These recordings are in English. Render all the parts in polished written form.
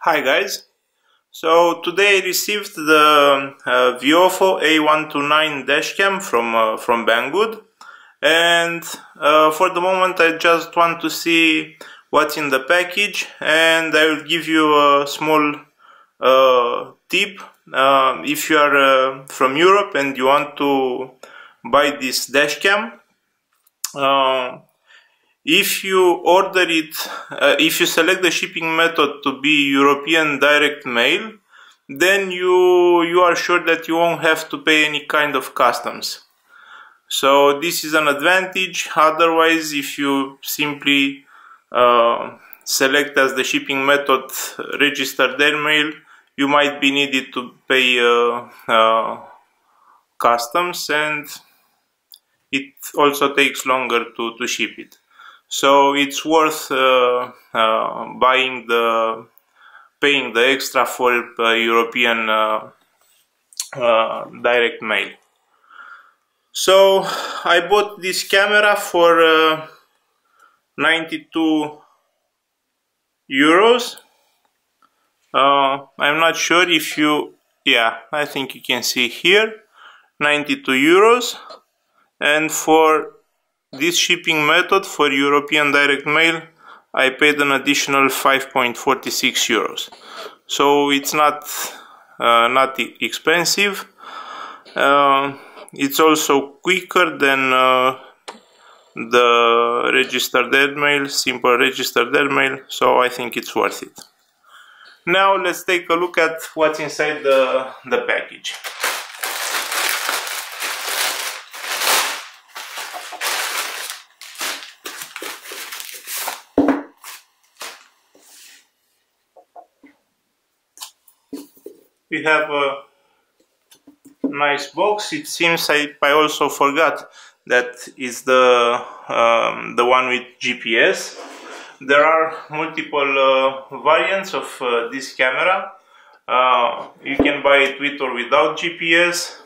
Hi guys, so today I received the Viofo A129 dashcam from Banggood, and for the moment I just want to see what's in the package, and I will give you a small tip. If you are from Europe and you want to buy this dashcam, if you order it, if you select the shipping method to be European direct mail, then you are sure that you won't have to pay any kind of customs. So this is an advantage. Otherwise, if you simply select as the shipping method register their mail, you might be needed to pay customs, and it also takes longer to ship it. So it's worth paying the extra for European direct mail. So I bought this camera for 92 euros. I'm not sure if you, yeah, I think you can see here, 92 euros, and for this shipping method for European direct mail I paid an additional 5.46 euros. So it's not expensive. It's also quicker than the registered mail, simple registered mail, so I think it's worth it. Now let's take a look at what's inside the package. We have a nice box. It seems I also forgot that is the one with GPS. There are multiple variants of this camera. You can buy it with or without GPS.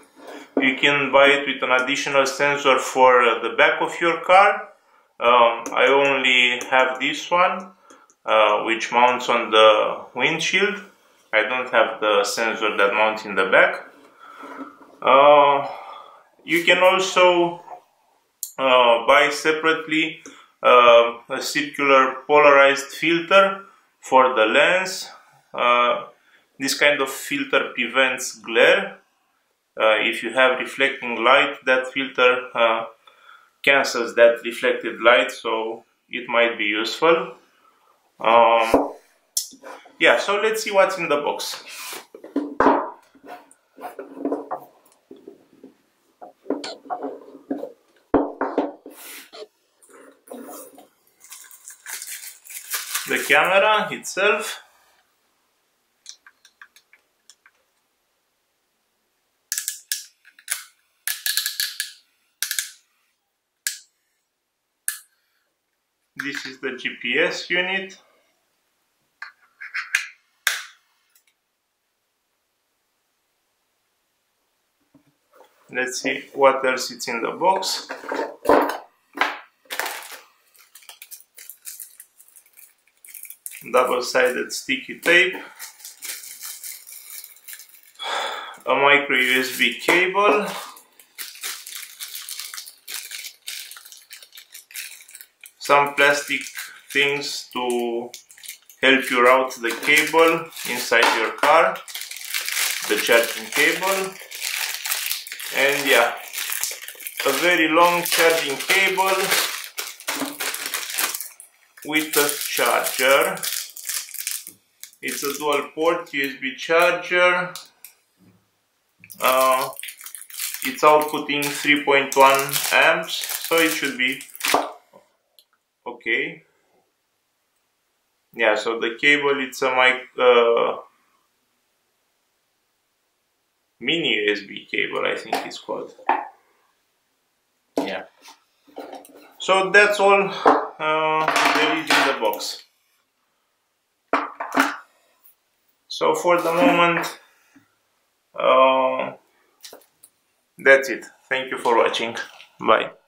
You can buy it with an additional sensor for the back of your car. I only have this one, which mounts on the windshield. I don't have the sensor that mounts in the back. You can also buy separately a circular polarized filter for the lens. This kind of filter prevents glare. If you have reflecting light, that filter cancels that reflected light, so it might be useful. Yeah, so let's see what's in the box. The camera itself. This is the GPS unit. Let's see what else is in the box. Double-sided sticky tape. A micro USB cable. Some plastic things to help you route the cable inside your car. The charging cable. And yeah, a very long charging cable with a charger. It's a dual port USB charger. It's outputting 3.1 amps, so it should be okay. Yeah, so the cable, it's a mini USB cable, I think it's called. Yeah. So that's all there is in the box. So for the moment, that's it. Thank you for watching. Bye.